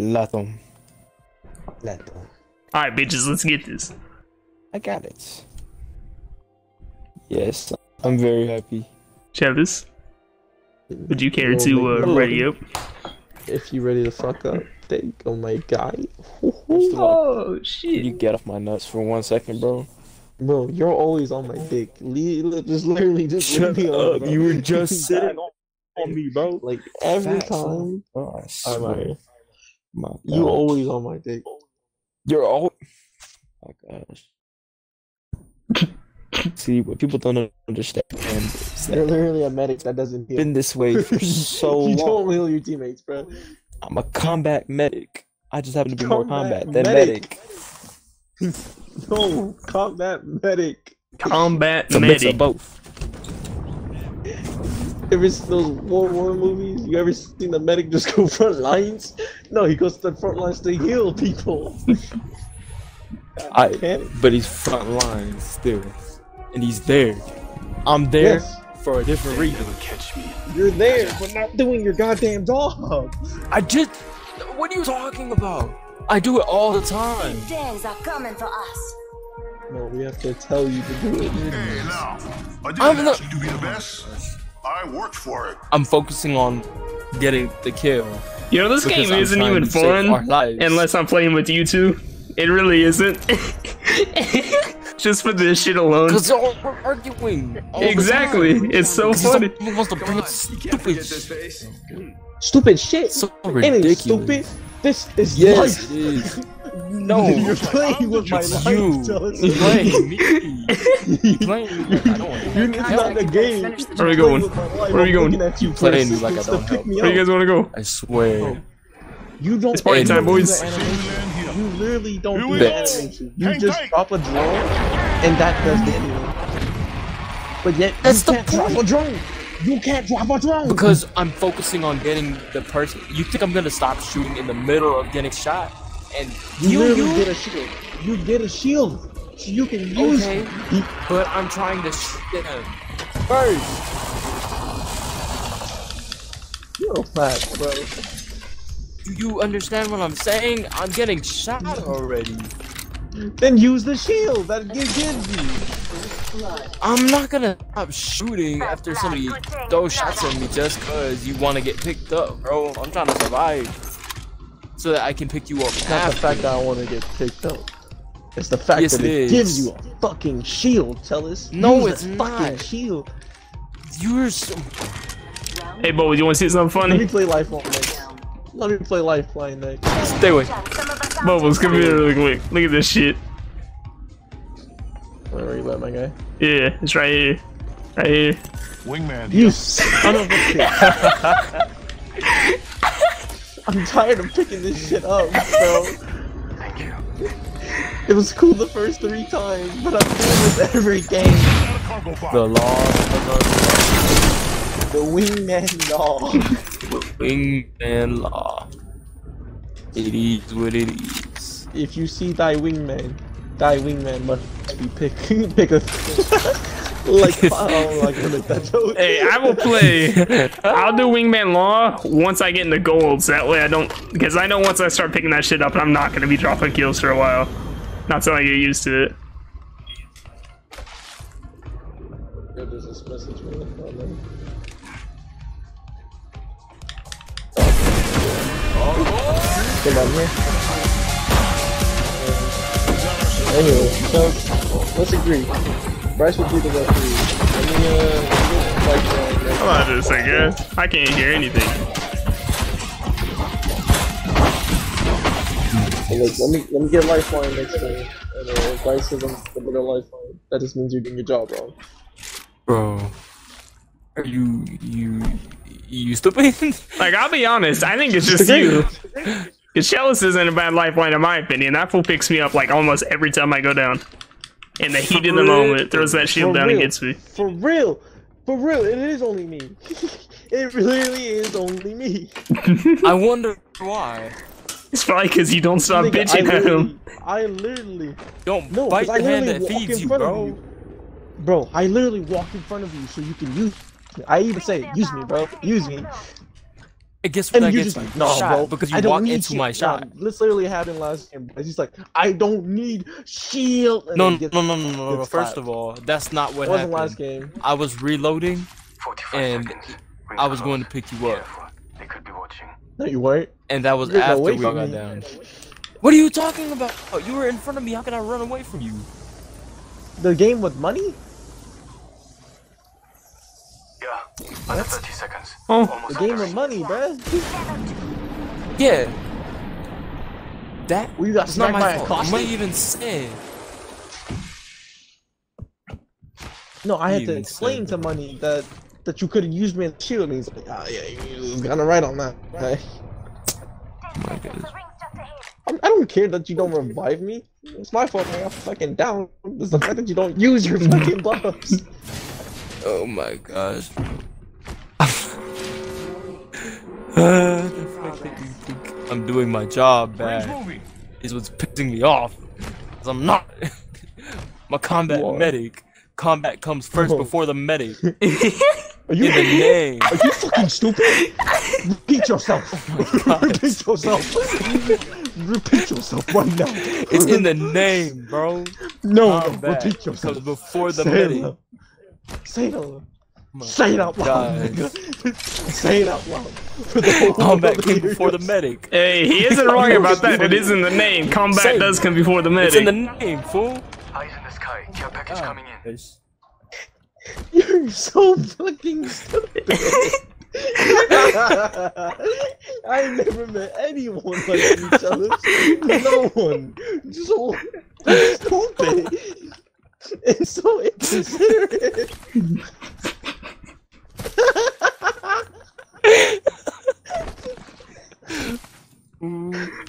Latham. Alright, bitches, let's get this. I got it. Yes, I'm very happy. Challis, would you care to ready up? If you ready to fuck up, there you go, my guy. Oh, shit. Can you get off my nuts for 1 second, bro? Bro, you're always on my dick. Just leave me alone. You were just sitting on me, bro. Like, every time. Oh, I swear. You always on my dick. You're always... Oh, gosh. See, what people don't understand is that you're literally a medic that doesn't heal. Been this way for so long. You don't heal your teammates, bro. I'm a combat medic. I just happen to be more combat than medic. No, combat medic. Combat medic. It's both. Ever seen those World War movies? You ever seen the medic just go front lines? No, he goes to the front lines to heal people. But he's front lines still. And he's there. I'm there for a different reason. Catch me. You're there, but not doing your goddamn job. What are you talking about? I do it all the time. Big days are coming for us. No, we have to tell you to do it. Hey, now, I didn't ask you to be the best. I worked for it. I'm focusing on getting the kill. You know, this game isn't even fun unless I'm playing with you two. It really isn't. Just for this shit alone. Because we're arguing. Exactly. It's so funny. Who wants to bring up stupid shit? So ridiculous. Stupid. This is life. Yes. No, you're playing with my life. You're playing me. You're playing me. You're not the game. Where are we going? Where are we going? You playing me like I don't know. Where you guys want to go? I swear. You don't. It's party time, boys. You literally don't do that. You just drop a drone, and that does the enemy. But yet, you can't drop a drone. You can't drop a drone. Because I'm focusing on getting the person. You think I'm gonna stop shooting in the middle of getting shot? And you get a shield. You get a shield, so you can use it. But I'm trying to shoot him first. You're fat, bro. Do you understand what I'm saying? I'm getting shot already. Then use the shield that it gives you. I'm not gonna stop shooting after somebody throws shots at me just cause you want to get picked up, bro. I'm trying to survive so that I can pick you up. It's not the fact that I want to get picked up. It's the fact that it gives you a fucking shield, Challis. No, it's fucking shield. You're so... Hey, boy, you want to see something funny? Let me play Lifeline next. Let me play Lifeline next. Stay away. Bubbles, come here really quick. Look at this shit. Where are you at, my guy? Yeah, it's right here. Right here. Wingman. You son of a bitch. I'm tired of picking this shit up, bro. Thank you. It was cool the first 3 times, but I'm doing this every game. The wingman law. Wingman law. It is what it is. If you see thy wingman must be pick a like. I don't like to make that joke. Hey, I will play. I'll do wingman law once I get into golds. That way I don't, because I know once I start picking that shit up, I'm not gonna be dropping kills for a while. Not till I get used to it. There's this message really funny. Get out of here. Anyway, so let's agree. Bryce would be the referee. Come on, this thing, guys. I can't hear anything. Let me get Lifeline next time. Bryce says I'm the bigger Lifeline. That just means you're doing your job wrong. Bro, are you stupid? Like, I'll be honest, I think it's just you. Because Challis isn't a bad Lifeline in my opinion. That fool picks me up like almost every time I go down. In the heat of the moment, throws that shield down and gets me. For real! For real, it is only me. It really is only me. I wonder why. It's probably because you don't stop bitching at him. I literally... Don't bite the hand that feeds you, bro. Bro, I literally walk in front of you so you can use me. I even say, use me, bro. Use me. Guess what? And you're just like, no, bro, because you walk into my shot. This literally happened last game. He's like, I don't need shield. No, no, no, no, no. First of all, that's not what happened. It wasn't last game. I was reloading, and I was going to pick you up. They could be watching. No, you weren't. And that was after we all got down. What are you talking about? Oh, you were in front of me. How can I run away from you? The game with money? Yeah, under 30 seconds. Oh, the game of money, bruh. Yeah. That? We got smacked by a costume. What even said? No, I had to explain to Money that you could have used me in the shield, and he's like, ah, yeah, you got it right on that. Right. Oh my goodness. I don't care that you don't revive me. It's my fault, man. I'm fucking down. It's the fact that you don't use your fucking buffs. Oh my gosh. The fact that you think I'm doing my job bad is what's pissing me off. Cause I'm not. My combat medic. Combat comes first before the medic. Are you kidding? Are you fucking stupid? Repeat yourself. Oh repeat yourself. Repeat yourself right now. It's in the name, bro. No, repeat yourself. Because before the medic. Say it out loud. Say it out loud. Say it out loud. Combat came before the medic. Hey, he isn't wrong about that. It is in the name. Combat does come before the medic. It's in the name, fool. Eyes in the sky. Care package coming in. You're so fucking stupid. I never met anyone like you, Challis. No one. So stupid. It's so inconsiderate.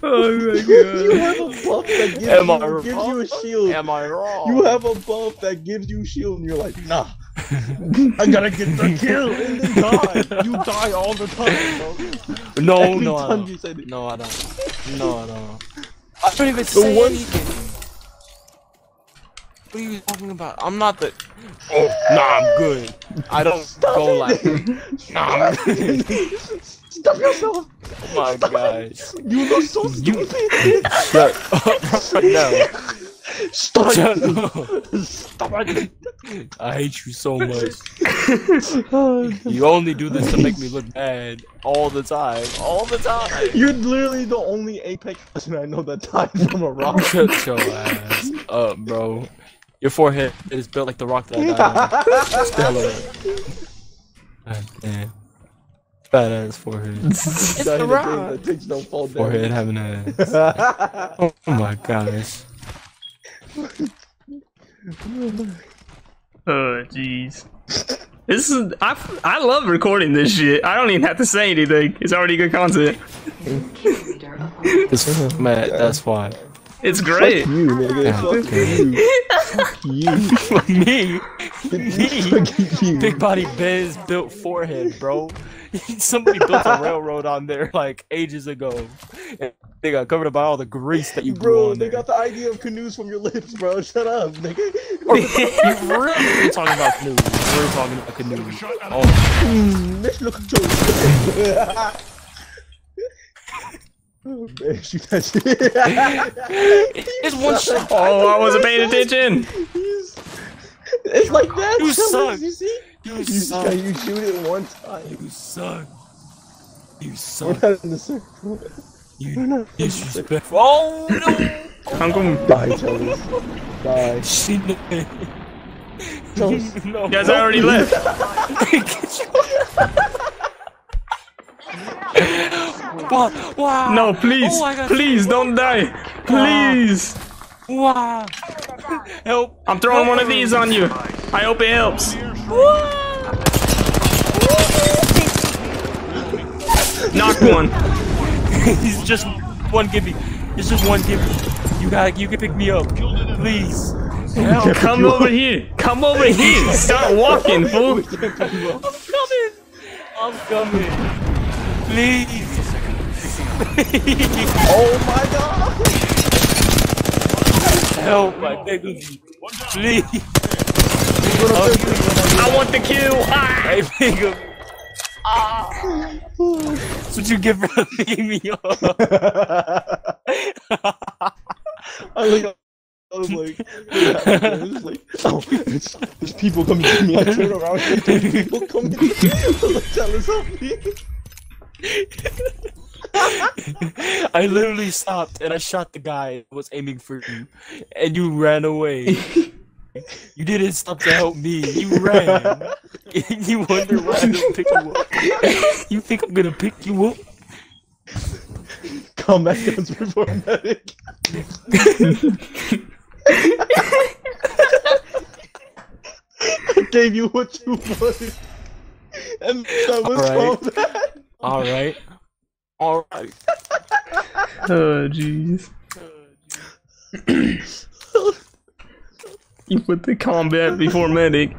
Oh my god. You have a buff that gives you a shield. Am I wrong? You have a buff that gives you shield and you're like, nah. I gotta get the kill and then die. You die all the time, bro. No, every no, time I you said it. No, I don't. No, I don't. I don't even say anything. What are you talking about? I'm not the. Oh, nah, I'm good. I don't go like. Nah, I'm good. Stop yourself. Oh my gosh. You look so stupid. Shut up right now. Stop. Shut up. Stop. I hate you so much. You only do this to make me look bad all the time. All the time. You're literally the only Apex person I know that died from a rock. Shut your ass up, bro. Your forehead is built like the rock that I died on. Fat ass forehead. It's the rock. Don't fall down. Forehead having an ass. Oh my gosh. Oh jeez. This is I love recording this shit. I don't even have to say anything. It's already good content. It's Matt. That's why. It's great. Fuck you, nigga. Fuck you. Fuck you. Fuck me. Fuck you. Big body Bez built forehead, bro. Somebody built a railroad on there like ages ago. And they got covered up by all the grease that you blew on there. Bro, they got the idea of canoes from your lips, bro. Shut up, nigga. We're talking about canoes. We're talking about canoes. Oh. Let's look at Joe. Oh, man, shoot that shit. It's one shot. Oh, I wasn't paying attention. It's like that. You suck. You see? You suck. You shoot it one time. You suck. You suck. We're not in the circle. You disrespectful. Oh, no. I'm gonna die, Jonas. Die. Shit. You guys already left. Wow. Wow. No, please, oh, please don't die. Please. Wow. Help. I'm throwing one of these on you. I hope it helps. Knock one. He's just one gibby. It's just one gibby. You can pick me up. Please. Help. Come over here. Come over here. Start walking, fool. I'm coming. I'm coming. Please. Oh my god! Help my nigga. Please. I want the kill. Ah. Hey, nigga. That's what you get for leaving me off. I was like, oh, there's people coming to me. I turn around and there's people coming to me. I'm like, Challis, help me. I literally stopped and I shot the guy who was aiming for you, and you ran away. You didn't stop to help me. You ran. You wonder why I didn't pick you up. You think I'm gonna pick you up? Call medics before medic. I gave you what you wanted, and that was all that. All right. All right. Oh jeez. Oh, you put the combat before medic.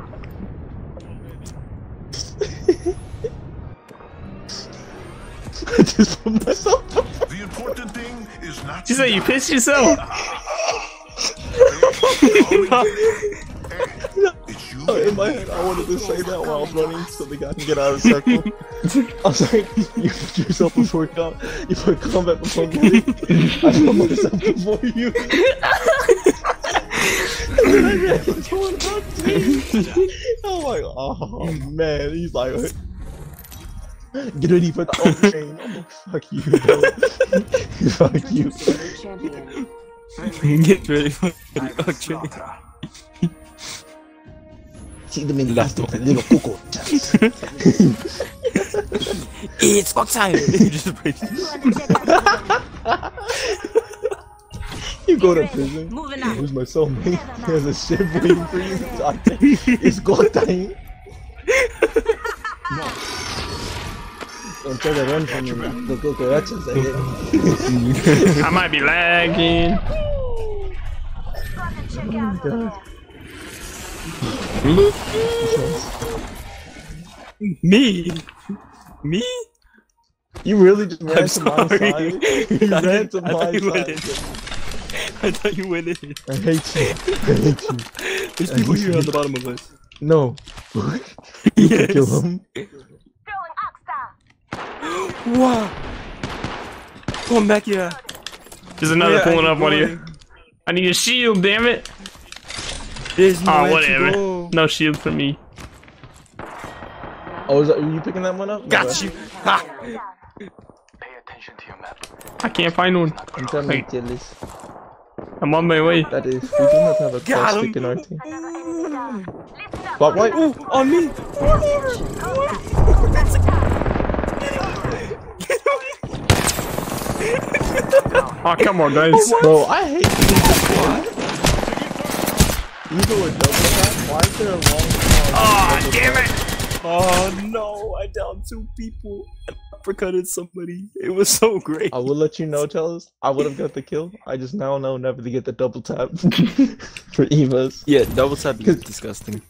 I just put myself up. The important thing is not to. You say you pissed yourself. In my head, I wanted to say that while I was running so the guy can get out of the circle. I was like, you put yourself before combat, you put combat before me. I put myself before you. I'm like, oh man, he's like, get ready for the whole chain. I'm like, fuck you, bro. Fuck you. Get ready for the chain. See them in last of a little cuckoo. It's got time. You go to prison. Who's my soulmate? There's a ship waiting for you. It's got time. Don't try to run from me. The cuckoo, that's just it. I might be lagging. Oh my god. Me? You really just ran to my side? You ran to my side. I thought you went in. I hate you. I hate you. There's people here on the bottom of us. No. What? You can kill them. Wow. Come back here. There's another pulling up on you. I need a shield, damn it. There's no whatever. No shield for me. Oh, is that, are you picking that one up? Got you. Ha. Pay attention to your map. I can't find one. I'm trying to kill this. I'm on my way. That is, we do not have a cross stick in our team. But why? Oh, on me! Oh, come on, guys. Bro, I hate this. You do a double attack? Why is there a long time? Oh, damn it! Oh no, I downed two people. I uppercutted somebody. It was so great. I will let you know, Challis. I would have got the kill. I just now know never to get the double tap for Evas. Yeah, double tap is disgusting.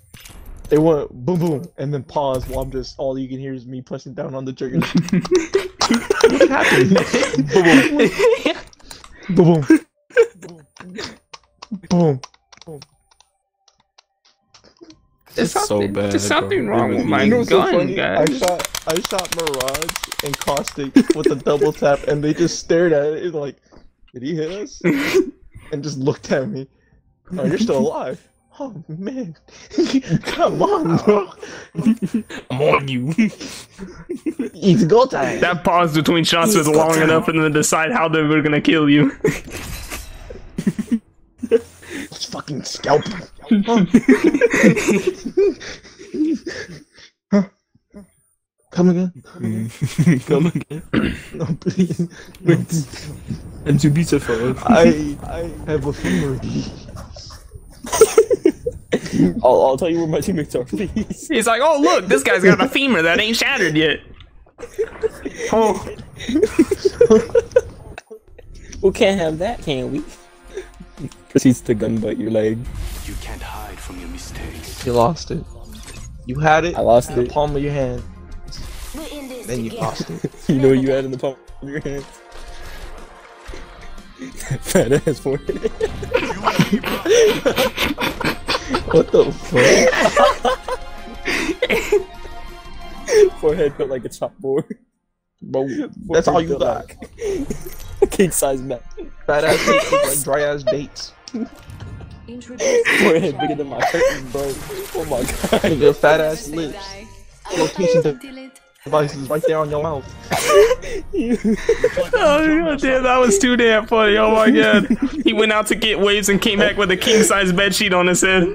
They went boom boom and then pause while I'm just, all you can hear is me pressing down on the trigger. What happened? Boom boom. Boom boom. Boom. Boom. There's something wrong with my gun, guys. I shot Mirage and Caustic with a double tap, and they just stared at it like, did he hit us? And just looked at me. Oh, you're still alive. Oh, man. Come on, bro. I'm on you. It's go time. That pause between shots was long enough for them to decide how they were going to kill you. Let's fucking scalp him. Huh? Come again? Come again? No, please. I'm too beautiful. I have a fever. I'll tell you where my teammates are, please. He's like, oh look, this guy's got a femur that ain't shattered yet. Oh. We can't have that, can we? Proceeds to gunbite your leg. You can't hide from your mistakes. You lost it. You had it. I lost it. In the palm of your hand. Then you lost it. You know what you had in the palm of your hand? Fat ass forehead. What the fuck? Forehead built like a chopboard. Bro, that's all you got. Like king size map. Fat ass dates look like dry ass dates. Forehead bigger than my curtain, bro. Oh my god. With your fat ass lips. Location devices right there on your mouth. Oh damn, that was too damn funny. Oh my god. He went out to get waves and came back with a king size bed sheet on his head.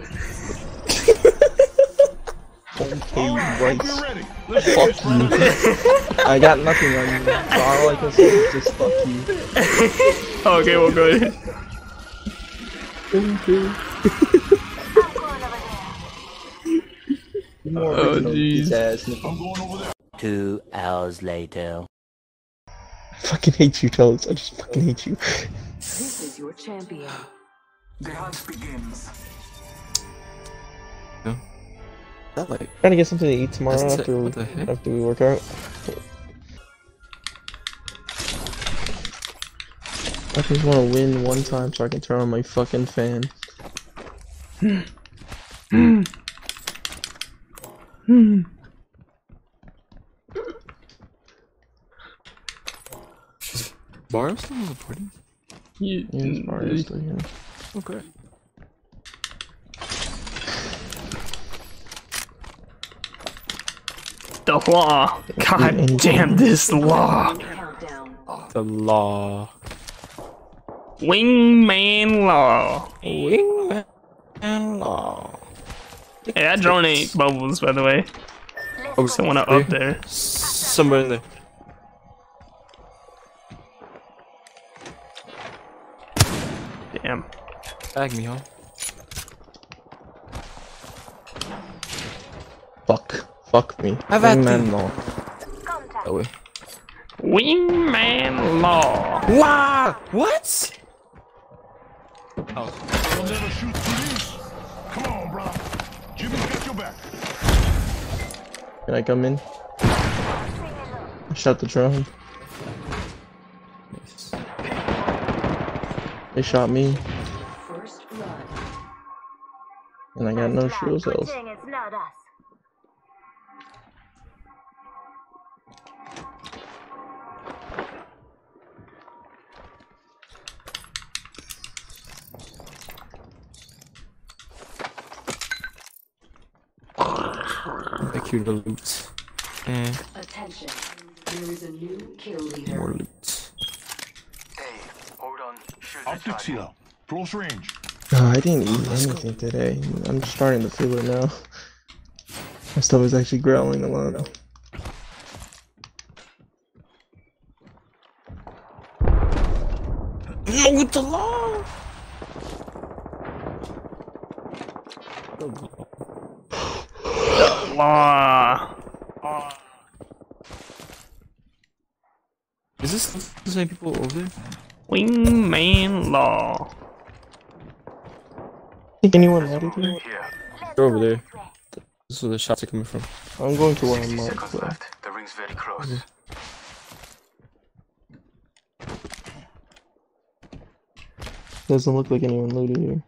Okay, right. Fuck you. I got nothing on you. So all I can say is just fuck you. Okay, well go ahead. Oh jeez. 2 hours later. I fucking hate you, Challis. I just fucking hate you. This is your champion. The hunt begins. No. That like trying to get something to eat tomorrow after we work out. I just want to win one time so I can turn on my fucking fan. Bar's still reporting? Yeah, Bar's still here. Okay. The law. God damn this law. The law. Wingman law. Wingman law. Hey, that drone ain't Bubbles, by the way. Oh, someone up there. Somewhere in there. Damn. Tag me, huh? Fuck. Fuck me. Wingman law. That way. Wingman law. Wow! What? Oh. We'll never shoot police. Come on, bro. Jimmy, get your back. Can I come in? I shot the drone. Nice. They shot me. First blood. And I got no shield cells. Cue the loot. Attention. There is a new kill leader. More loot. Hey, hold on. Optics here. Close range. I didn't eat anything today. I'm starting to feel it now. My stuff is actually growling a lot. No, it's a law. Is this the same people over there? Wingman law. Think anyone out of here? They're over there. This is where the shots are coming from. I'm going to where I'm marked. The ring's very close. Yeah. Doesn't look like anyone looted here.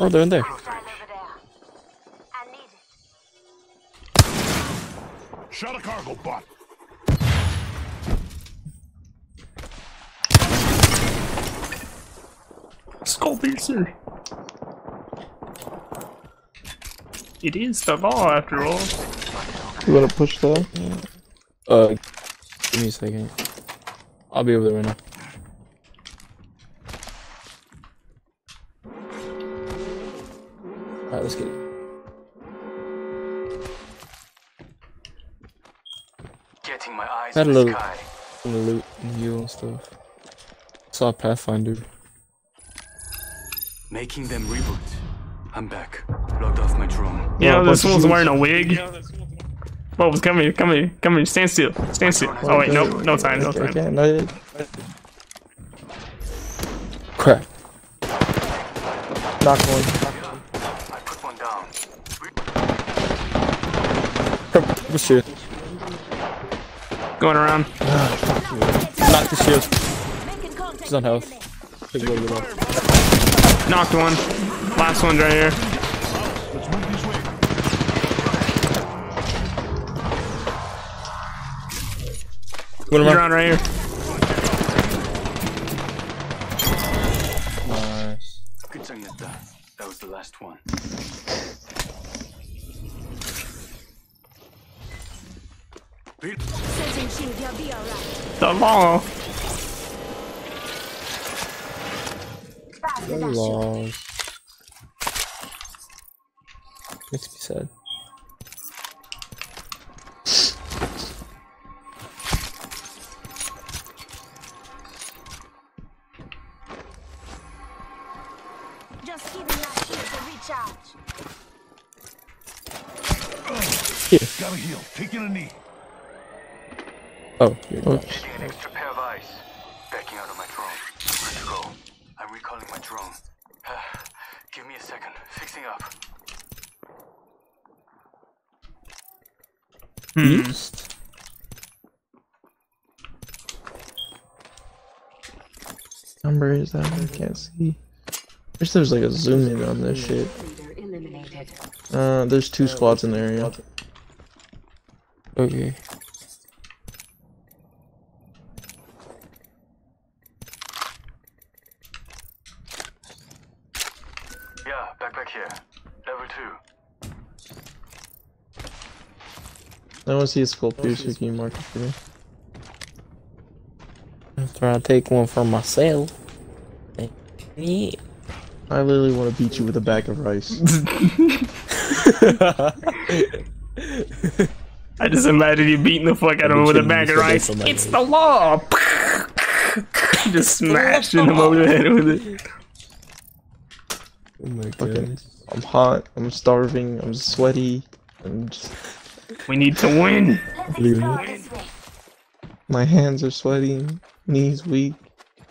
Oh, they're in there. Shot a cargo bot. Skull piercer. It is the law, after all. You wanna push that? Yeah. Give me a second. I'll be over there right now. Alright, let's get it. Getting my eyes on the sky. Had a little loot and heal and stuff. Saw a Pathfinder. Making them reboot. I'm back. Logged off my drone. Yeah, this one's wearing a wig. Bubbles, come here, come here, come here. Stand still. Stand still. Oh wait, nope, no time, no time. Crap. Knock one. I put one down. Come, the shield. Going around. Knock the shield. She's on health. Knocked one. Last one's right here. Going around right here. Nice. Good thing that that was the last one. The long. So long. Makes me sad. Just keeping that shield to recharge. Here. Gotta heal. Taking a knee. Oh, you're not. I need an extra pair of eyes. Backing out of my drone. Let's go. I'm recalling my drone. Give me a second. Fixing up. Beast? Number is that? I can't see. I wish there was like a zoom in on this shit. There's two squads in the area. Okay. Yeah, back here. Level 2. I want to see a sculpture, so you can mark it for me. I'm trying to take one for myself. Yeah. I literally want to beat you with a bag of rice. I just imagine you beating the fuck out of him with a bag of rice. It's the law! Just smashing him over the head with it. Oh my god. I'm hot, I'm starving, I'm sweaty, I'm just... We need to win! My hands are sweating, knees weak.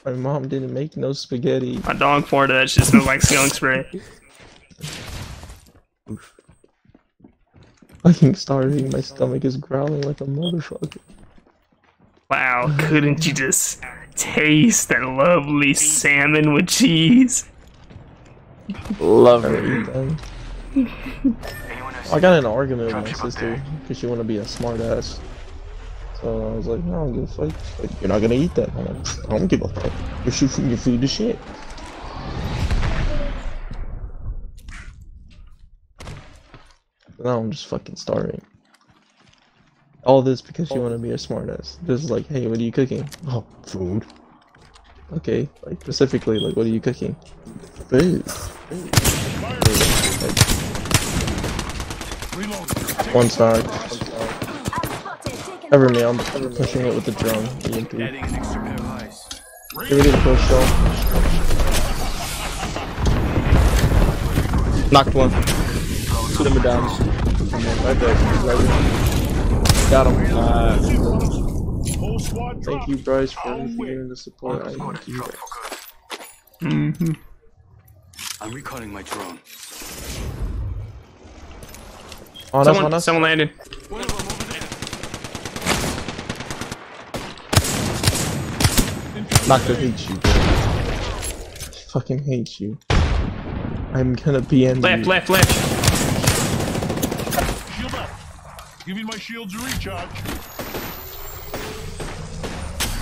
My mom didn't make no spaghetti. My dog poured that shit smells like skunk spray. Oof. Fucking starving, my stomach is growling like a motherfucker. Wow, couldn't you just taste that lovely salmon with cheese? Lovely. I got an argument with my sister because she wanted to be a smart ass. So I was like, no, I don't give a fuck. She's like, you're not gonna eat that. I'm like, I don't give a fuck. You're shooting your food to shit. Now I'm just fucking starving. All this because you want to be a smart ass. This is like, hey, what are you cooking? Oh, food. Okay, like specifically, like, what are you cooking? Food. Like, one star. Ever me, I'm pushing it with the drone. Here we get a push shot. Knocked one. Shoot him down. Right there. Got him. Thank you, Bryce, for giving the support. Thank you. I'm recalling my drone. On us. Someone landed. Not gonna hate you. I fucking hate you. I'm gonna BM. Left. Shield up. Give me my shields to recharge.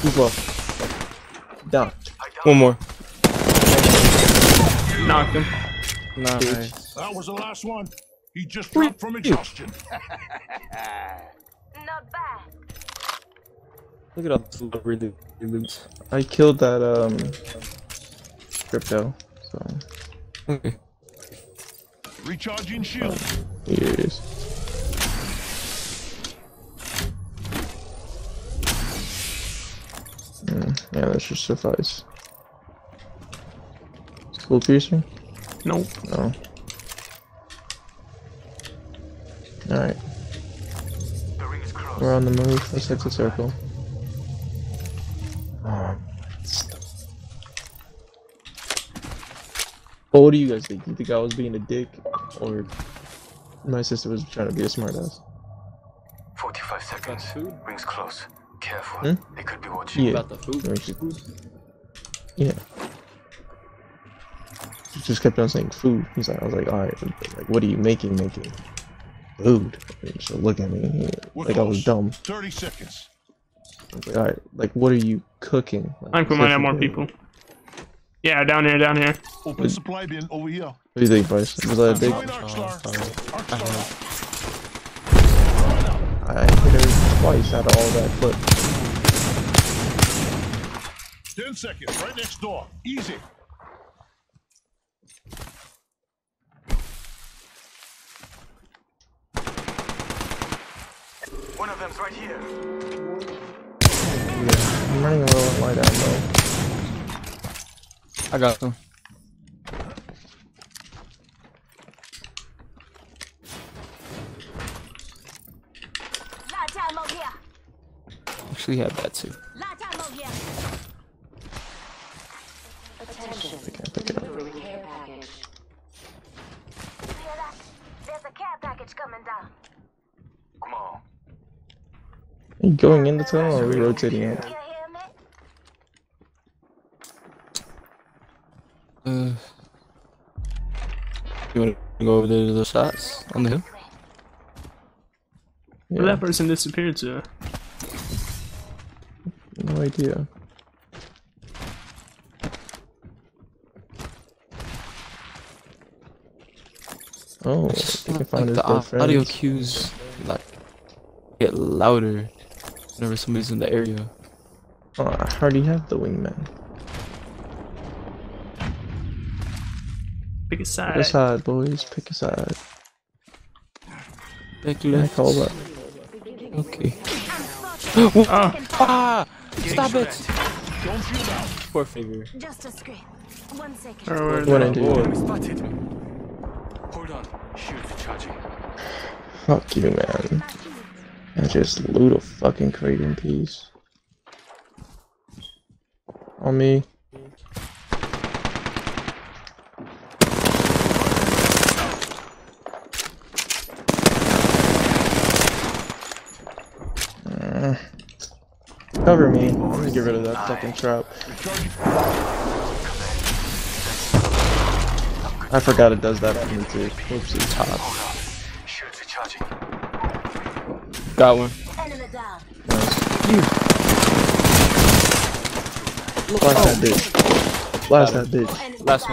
Who's left? Down. One more. Knocked him. Nice. That was the last one. He just dropped from exhaustion. Not bad. Look at all the really loot. I killed that crypto. So okay. Recharging shield. Here it is. Yeah, that should suffice. School piercing? Nope. No. All right. We're on the move. Let's hit the circle. But what do you guys think? You think I was being a dick, or my sister was trying to be a smartass? 45 seconds. Rings close. Careful. They could be watching. Yeah. About the food. Yeah. She just kept on saying food. He's like, I was like, all right. Like, what are you making? Food. And she'll look at me like I was dumb. 30 seconds. I was like, all right. Like, what are you cooking? Like, I think we might have more people. Yeah, down here. Open supply bin over here. What do you think, Bryce? Was that a big? I hit her twice out of all that clip. 10 seconds, right next door. Easy. One of them's right here. Yeah, I'm running a little light out though. I got him. Actually had that too. Attention. I can't pick it up. There's a care package coming down. Come on. Are you going in the tunnel or are we rotating out? You want to go over there to the shots on the hill? Yeah. Where that person disappeared to? No idea. Oh, just like the audio cues like get louder whenever somebody's in the area. Oh, I already have the wingman. Pick a side. Pick a side, boys. Pick a side. Back left. Hold up. Okay. Stop it! Poor figure. Just a screen. 1 second. Hold on. Shoot the charging. Fuck you, man. I just loot a fucking crate in peace. On me. Cover me. I'm gonna get rid of that fucking trap. I forgot it does that for me too. Whoopsie top. Got one. Nice. Blast that bitch. Blast that bitch. Last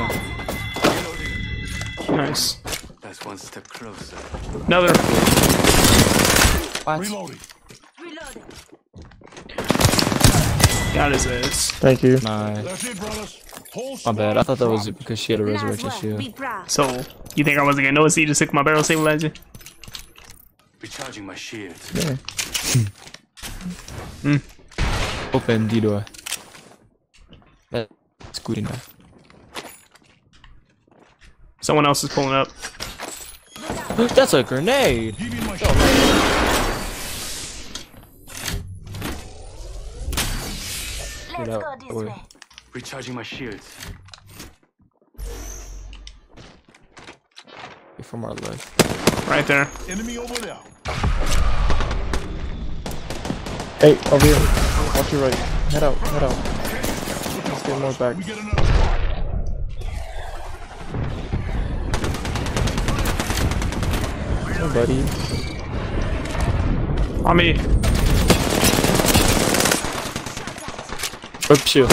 one. Nice. That's one step closer. Another. Reloading. Got his ass. Thank you. Nice. My bad. I thought that was it because she had a resurrection shield. So, you think I wasn't gonna notice? He just took my barrel stabilizer. Recharging my shield. Yeah. Open the door. That's good enough. Someone else is pulling up. That's a grenade. Let's go this way. Recharging my shields. From our left. Right there. Enemy over there. Hey, over here. Watch your right. Head out, head out. Let's get more back. Hey, buddy. On me. Shoot.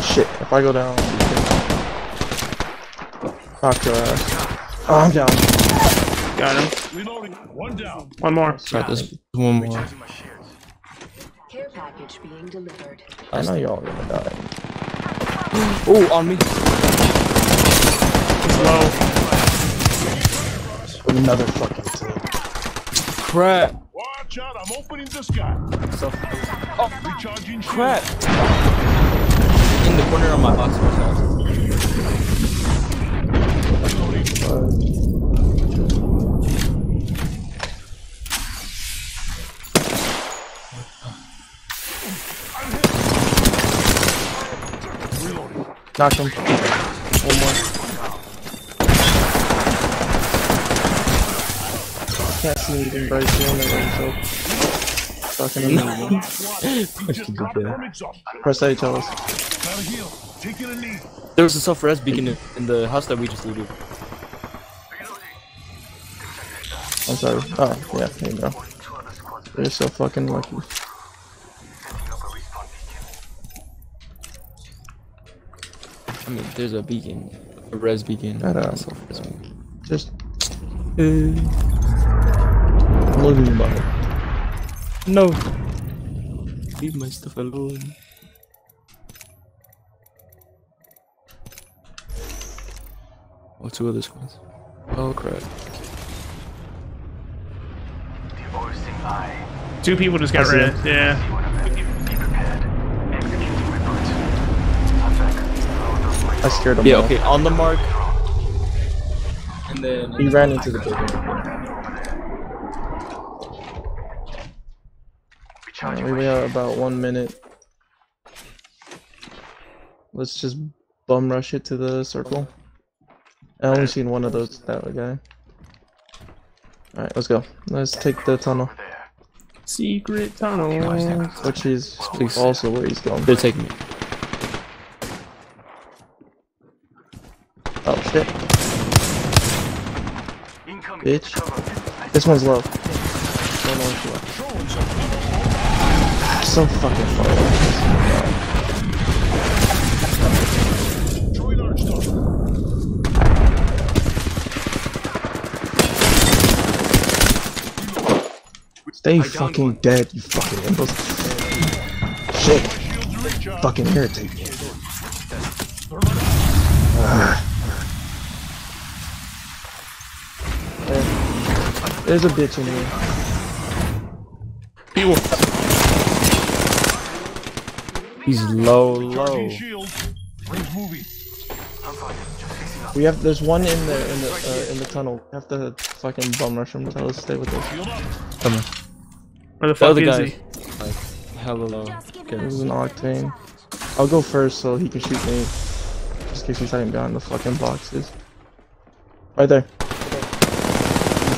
Shit, if I go down, fuck your ass. Oh, I'm down. Got him. Reloading. One down. One more. Got this. One more. Care package being delivered. I know y'all gonna die. Oh, on me. It's low. Another fucking team. Crap. John, I'm opening this guy. So, recharging crap! In the corner of my box. Knocked him. One more. Can't see anything, bro. He's doing that, so. Fucking amazing. Press A, Challis. There was a self-res beacon in the house that we just looted. I'm sorry. Oh, yeah, there you go. They're so fucking lucky. I mean, there's a beacon. A res beacon. I don't know. Just... I'm losing my... No! Leave my stuff alone. Oh, two other squads. Oh, crap. Two people just got rid of it. Yeah. I scared him. Yeah, okay, on the mark. And then he ran into the building. We have about 1 minute. Let's just bum rush it to the circle. I only seen one of those, that guy. Alright, let's go. Let's take the tunnel. Secret tunnel. Which is also where he's going. They're taking me. Oh shit. Bitch. This one's low. So fucking far away. Stay fucking dead, you fucking imbos. Shit. Fucking irritate me. There's a bitch in here. He's low. We have. There's one in the tunnel. We have to fucking bum rush him. Tell us to stay with us. Come on. Where the fuck is he? Like, hella low. Okay, this is an octane. I'll go first so he can shoot me. Just in case he's hiding behind the fucking boxes. Right there.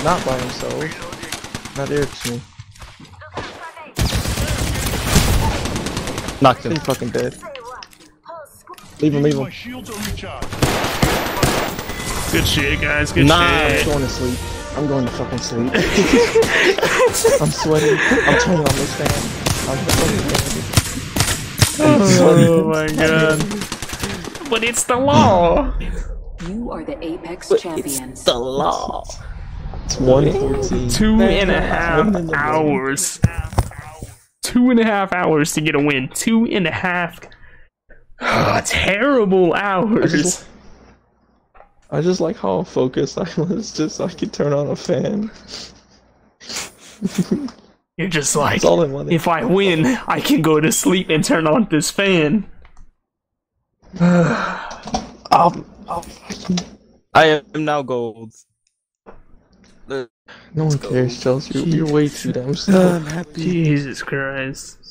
Not by himself. That irks me. Knocked him. He's fucking dead. Leave him. Good shit, guys. Good shit. I'm going to sleep. I'm going to fucking sleep. I'm sweating. I'm turning on this fan. I'm sweating. Oh my god. But it's the law. You are the Apex champion. It's the law. It's 1:14. 2.5 hours. 2.5 hours to get a win. 2.5 terrible hours. I just like how focused I was. Just I could turn on a fan. You're just like, if I win, I can go to sleep and turn on this fan. I am now gold. No one cares, Chelsea. You're way too damn slow. Jesus Christ.